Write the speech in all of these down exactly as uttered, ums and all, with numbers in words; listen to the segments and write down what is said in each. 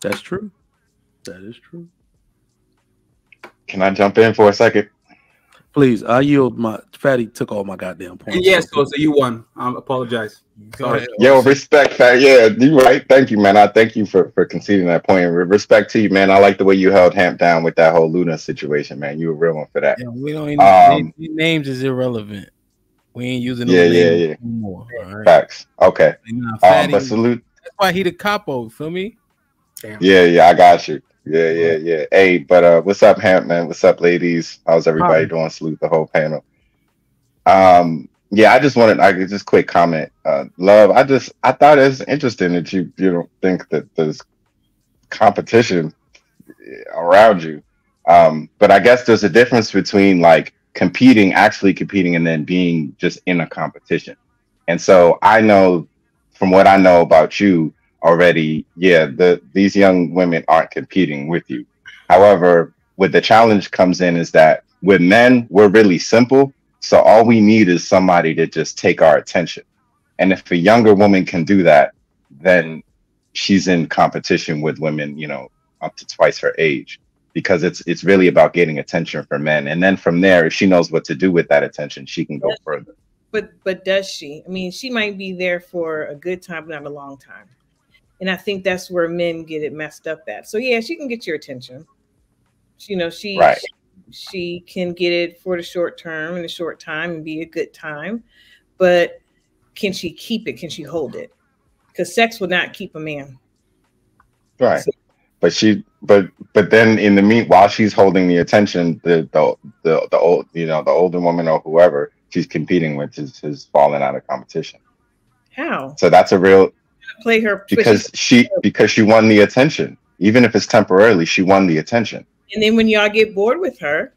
That's true. That is true. Can I jump in for a second? Please, I yield my... Fatty took all my goddamn points. Yes, so, so you won. I apologize. Sorry. Yo, respect, Fatty. Yeah, you're right. Thank you, man. I thank you for, for conceding that point. Respect to you, man. I like the way you held Hamp down with that whole Luna situation, man. You were real one for that. Yeah, we don't even... Um, names is irrelevant. We ain't using... Yeah, yeah, yeah. Anymore, right? Facts. Okay. Now, Fatty, um, but salute... That's why he the capo, feel me? Damn. Yeah, yeah, I got you. Yeah, yeah, yeah. Hey, but uh, what's up, Hamp, man? What's up, ladies? How's everybody Hi. doing? Salute the whole panel. Um, yeah, I just wanted, I could just quick comment. Uh, love, I just, I thought it's interesting that you, you don't think that there's competition around you. Um, but I guess there's a difference between like competing, actually competing, and then being just in a competition. And so I know from what I know about you already, yeah, the these young women aren't competing with you. However, what the challenge comes in is that with men, we're really simple. So all we need is somebody to just take our attention. And if a younger woman can do that, then she's in competition with women, you know, up to twice her age, because it's it's really about getting attention from men. And then from there, if she knows what to do with that attention, she can go does, further. But but does she? I mean, she might be there for a good time, but not a long time. And I think that's where men get it messed up at. So yeah, she can get your attention. You know, she, right. she she can get it for the short term and a short time and be a good time, but can she keep it? Can she hold it? Because sex will not keep a man. Right. So, but she, but but then in the mean, while she's holding the attention, the the the the old, you know, the older woman or whoever she's competing with is is falling out of competition. How? So that's a real. Play her because she because she won the attention, even if it's temporarily. She won the attention, and then when y'all get bored with her,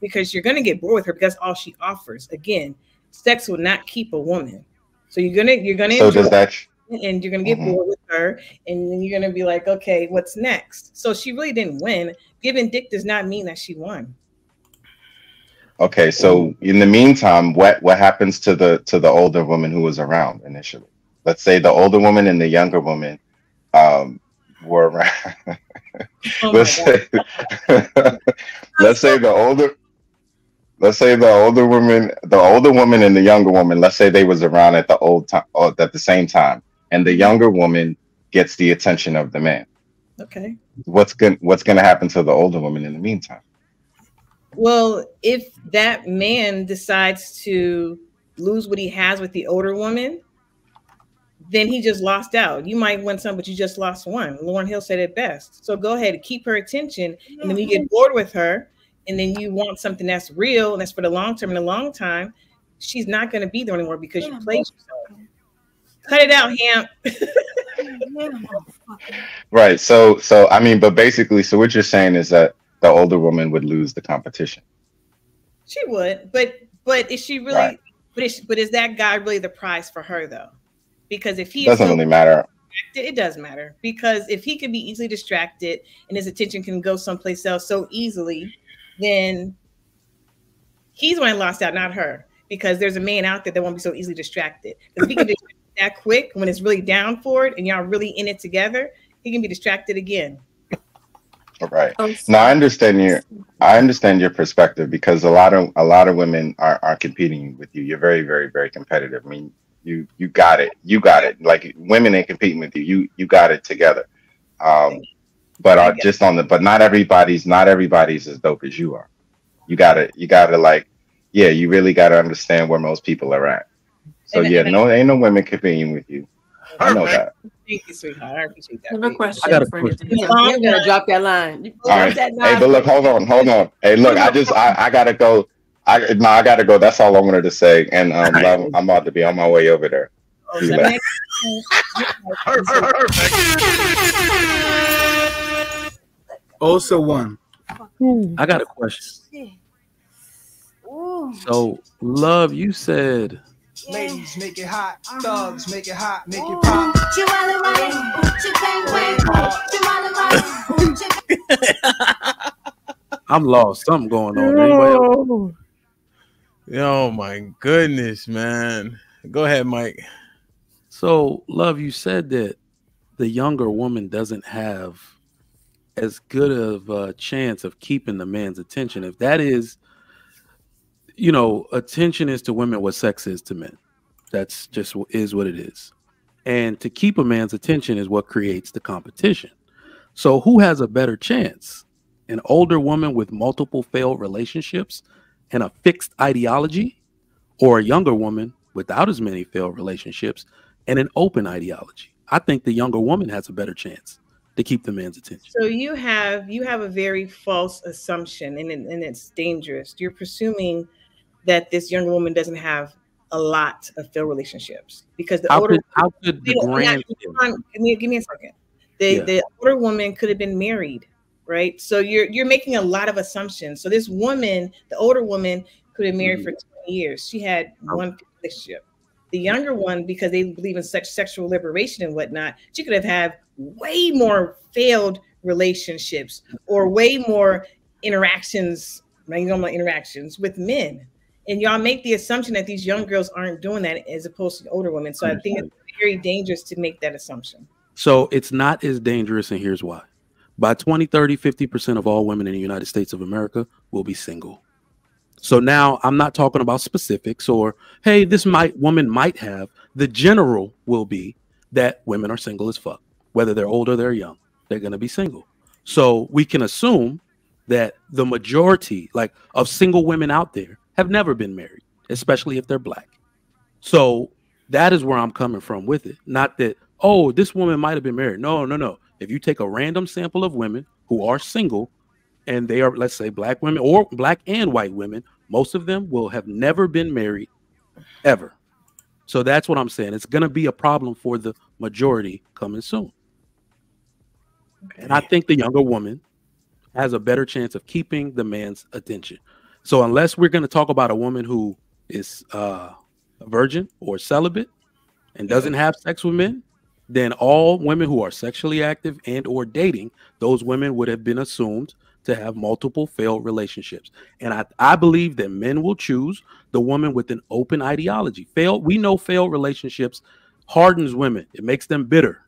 because you're gonna get bored with her, because all she offers, again, sex will not keep a woman. So you're gonna you're gonna so does that and you're gonna get mm-hmm. bored with her, and then you're gonna be like, okay, what's next? So she really didn't win. Giving dick does not mean that she won. Okay, so in the meantime, what what happens to the to the older woman who was around initially? Let's say the older woman and the younger woman um, were around. Oh let's say, let's say the older, let's say the older woman, the older woman and the younger woman. Let's say they was around at the old time, at the same time, and the younger woman gets the attention of the man. Okay. What's going What's going to happen to the older woman in the meantime? Well, if that man decides to lose what he has with the older woman, then he just lost out. You might win some, but you just lost one. Lauren Hill said it best. So go ahead and keep her attention. And then you get bored with her. And then you want something that's real and that's for the long term. In the long time, she's not going to be there anymore because you played yourself. Cut it out, Hamp. Right. So, so I mean, but basically, so what you're saying is that the older woman would lose the competition. She would. But, but is she really, right. but, is, but is that guy really the prize for her, though? Because if he doesn't really matter, it does matter. Because if he could be easily distracted and his attention can go someplace else so easily, then he's when I lost out, not her. Because there's a man out there that won't be so easily distracted. Because if he can be distracted that quick when it's really down for it and y'all really in it together, he can be distracted again. All right. Now I understand your I understand your perspective, because a lot of a lot of women are are competing with you. You're very, very, very competitive. I mean, You you got it. You got it. Like, women ain't competing with you. You you got it together. Um, but uh, just on the but not everybody's not everybody's as dope as you are. You gotta you gotta like yeah. You really gotta understand where most people are at. So yeah, no, ain't no women competing with you. I know that. Thank you, sweetheart. I appreciate that. I have a question. I got a question. You. I'm gonna drop that line. You All right. That line. Hey, but look, hold on, hold on. Hey, look, I just I I gotta go. I, no, I gotta go. That's all I wanted to say, and um, I'm, I'm about to be on my way over there. Oh, that perfect. Also, one. I got a question. Ooh. So, love, you said. Ladies, make it hot. Thugs, make it hot. Make it pop. I'm lost. Something going on. No. Oh my goodness, man. Go ahead, Mike. So, love, you said that the younger woman doesn't have as good of a chance of keeping the man's attention. If that is, you know, attention is to women what sex is to men. That's just is what it is. And to keep a man's attention is what creates the competition. So who has a better chance? An older woman with multiple failed relationships and a fixed ideology, or a younger woman without as many failed relationships and an open ideology? I think the younger woman has a better chance to keep the man's attention. So you have you have a very false assumption, and, and it's dangerous. You're presuming that this younger woman doesn't have a lot of failed relationships, because the how older could, how could the grand give me, give me a second. The, yeah. the older woman could have been married, right? So you're you're making a lot of assumptions. So this woman, the older woman, could have married mm-hmm. for twenty years. She had one relationship. The younger one, because they believe in such sexual liberation and whatnot, she could have had way more failed relationships or way more interactions, normal interactions with men. And y'all make the assumption that these young girls aren't doing that as opposed to older women. So I think it's very dangerous to make that assumption. So it's not as dangerous, and here's why. By twenty, thirty, fifty percent of all women in the United States of America will be single. So now I'm not talking about specifics or, hey, this might woman might have. The general will be that women are single as fuck. Whether they're old or they're young, they're going to be single. So we can assume that the majority like of single women out there have never been married, especially if they're black. So that is where I'm coming from with it. Not that, oh, this woman might have been married. No, no, no. If you take a random sample of women who are single, and they are, let's say, black women or black and white women, most of them will have never been married ever. So that's what I'm saying. It's going to be a problem for the majority coming soon. Okay. And I think the younger woman has a better chance of keeping the man's attention. So unless we're going to talk about a woman who is uh, a virgin or celibate and doesn't have sex with men, then all women who are sexually active and or dating, those women would have been assumed to have multiple failed relationships. And I, I believe that men will choose the woman with an open ideology. Failed, we know failed relationships hardens women. It makes them bitter.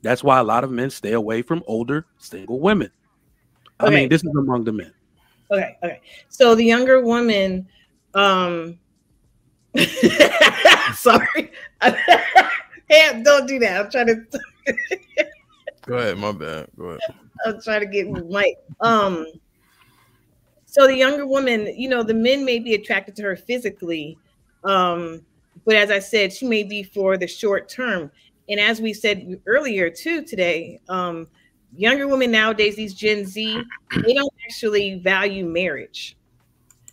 That's why a lot of men stay away from older single women. Okay. I mean, this is among the men. Okay, okay. So the younger woman, um, sorry. Hey, don't do that. I'm trying to... Go ahead, my bad. Go ahead. I'll try to get Mike. Um, so the younger woman, you know, the men may be attracted to her physically, um, but as I said, she may be for the short term. And as we said earlier too today, um, younger women nowadays, these Gen Z, they don't actually value marriage.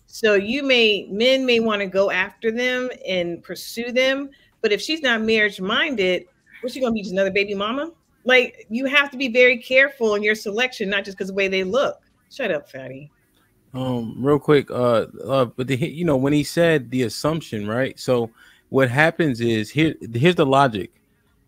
So you may, men may want to go after them and pursue them, but if she's not marriage-minded, what's she gonna be, just another baby mama? Like, you have to be very careful in your selection, not just because of the way they look. Shut up, Fatty. Um, real quick, uh, uh but the, you know, when he said the assumption, right? So what happens is here, here's the logic.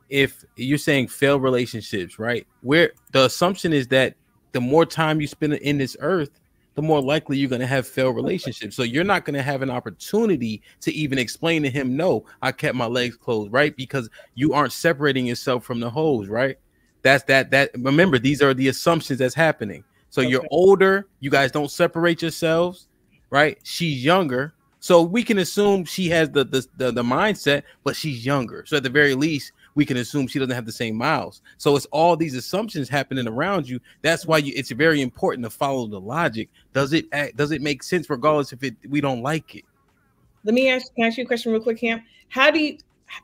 If you're saying failed relationships, right? Where the assumption is that the more time you spend in this earth, the more likely you're going to have failed relationships. So you're not going to have an opportunity to even explain to him, no, I kept my legs closed, right? Because you aren't separating yourself from the hoes, right? That's that, that, remember, these are the assumptions that's happening. So okay. You're older, you guys don't separate yourselves, right? She's younger. So we can assume she has the, the, the, the mindset, but she's younger. So at the very least, we can assume she doesn't have the same miles. So it's all these assumptions happening around you. That's why you, it's very important to follow the logic. Does it, act, does it make sense regardless if it, we don't like it? Let me ask, can I ask you a question real quick, Hamp? How do you,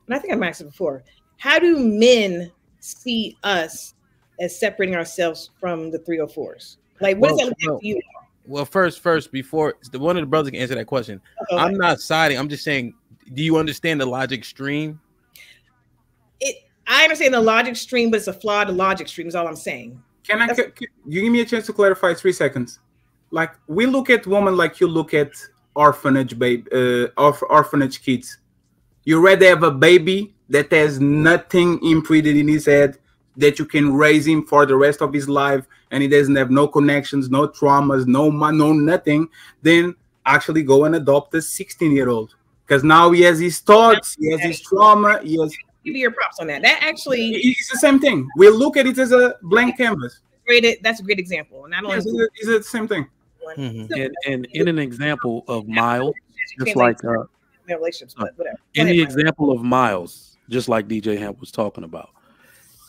and I think I've asked it before, how do men see us as separating ourselves from the three oh fours? Like, what well, does that look like to you? Well, first, first, before the one of the brothers can answer that question, okay. I'm not siding. I'm just saying, do you understand the logic stream? It, I understand the logic stream, but it's a flawed logic stream, is all I'm saying. Can I? Can, can you give me a chance to clarify? Three seconds. Like, we look at women like you look at orphanage baby, uh, orph orphanage kids. You rather have a baby that has nothing imprinted in his head, that you can raise him for the rest of his life, and he doesn't have no connections, no traumas, no no nothing, then actually go and adopt a sixteen-year-old. Because now he has his thoughts, he has his trauma, he has give you your props on that. That actually, it's the same thing. We look at it as a blank canvas. Great, that's a great example. Not only yes, is, it, is it the same thing. Mm-hmm. so, and, and in an example of Miles, just like uh, relationships, but whatever. In the example of Miles, just like D J Hamp was talking about,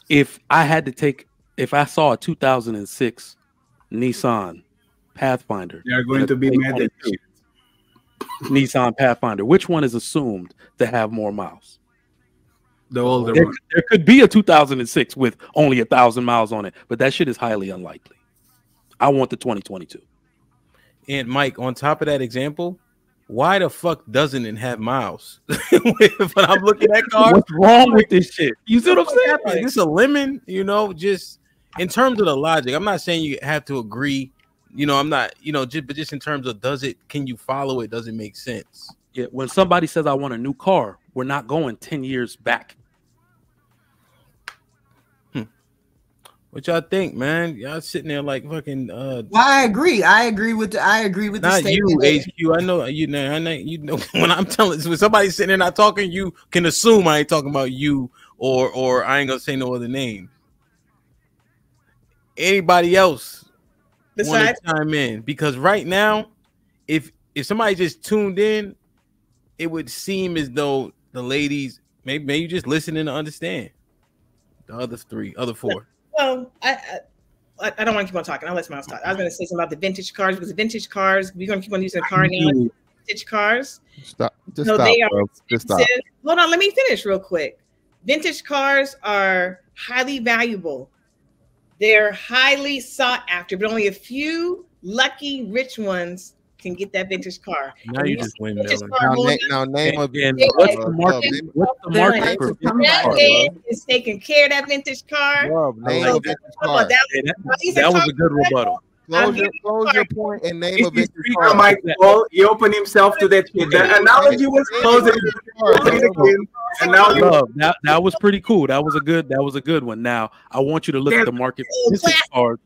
if I had to take, if I saw a two thousand six Nissan Pathfinder, they're going to be mad at you. Nissan Pathfinder, which one is assumed to have more miles? The older there, one. There could be a two thousand six with only a thousand miles on it, but that shit is highly unlikely. I want the twenty twenty-two. And Mike, on top of that example, why the fuck doesn't it have miles? When I'm looking at cars, what's wrong with this shit? You see what I'm saying? Like, it's a lemon, you know. Just in terms of the logic, I'm not saying you have to agree. You know, I'm not, you know, just, but just in terms of does it, can you follow it? Does it make sense? Yeah. When somebody says, I want a new car, we're not going ten years back. Hmm. What y'all think, man? Y'all sitting there like fucking. Uh, well, I agree. I agree with the, I agree with the statement. Not you, H Q. I know you know, I know, you know, when I'm telling, when somebody's sitting there not talking, you can assume I ain't talking about you or, or I ain't going to say no other name. Anybody else? Want to chime in, because right now, if if somebody just tuned in, it would seem as though the ladies maybe maybe just listening to understand the other three, other four. Well, I I, I don't want to keep on talking. I'll let Miles talk. I was going to say something about the vintage cars, because vintage cars, we're going to keep on using car names. Vintage cars. Stop. Just no, stop. They are just stop. Hold on, let me finish real quick. Vintage cars are highly valuable. They're highly sought after, but only a few lucky rich ones can get that vintage car. Now and you just win. Now, na now name a vintage car. What's the market? Love, what's the market for vintage cars? Is taking care of that vintage car. Love, name so, a vintage car. That, yeah, that, that was a good rebuttal. Close your, close your point and name a vintage car. Mike, he opened himself to that shit. The analogy was closing. And now love, that, that was pretty cool. That was a good. That was a good one. Now I want you to look at the market for vintage cars,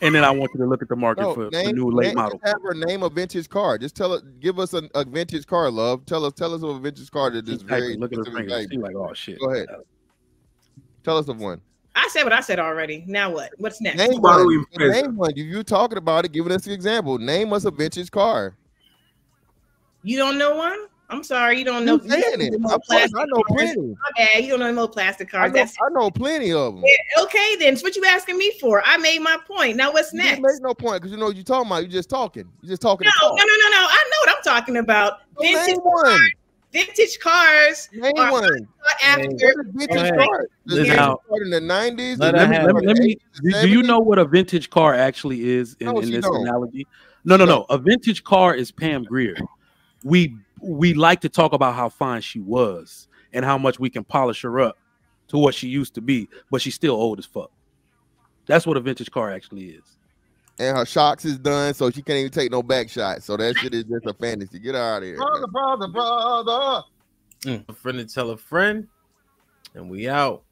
and then I want you to look at the market no, for, name, for new late name, model. Have her name a vintage car. Just tell us. Give us a, a vintage car, love. Tell us. Tell us of a vintage car that is very. Look at her finger. She's like, oh shit. Go ahead. Tell us of one. I said what I said already. Now what? What's next? Name one. Name one. You, you're talking about it. Giving us an example. Name us a vintage car. You don't know one? I'm sorry. You don't know. You, it. Know plastic I know cars. Plenty. Okay, you don't know no plastic cars. I know, That's I know plenty of them. Yeah, okay, then. So what you asking me for? I made my point. Now what's next? You didn't make no point because you know what you're talking about. You're just talking. You're just talking. No, no, no, no, no. I know what I'm talking about. So vintage one. Vintage cars name are one. After vintage cars. Now, in the nineties. Let let me, let me, do, do you know what a vintage car actually is in, no, in this don't. analogy? No, no, no. A vintage car is Pam Grier. We we like to talk about how fine she was and how much we can polish her up to what she used to be, but she's still old as fuck. That's what a vintage car actually is. And her shocks is done, so she can't even take no back shots. So that shit is just a fantasy. Get out of here. Brother, brother, brother. Mm. A friend to tell a friend, and we out.